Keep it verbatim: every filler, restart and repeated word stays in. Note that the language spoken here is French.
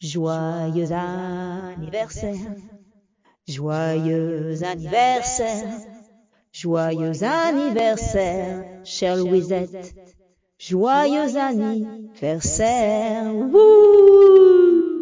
Joyeux anniversaire, joyeux anniversaire, joyeux anniversaire, chère Louisette, joyeux anniversaire. Wouh!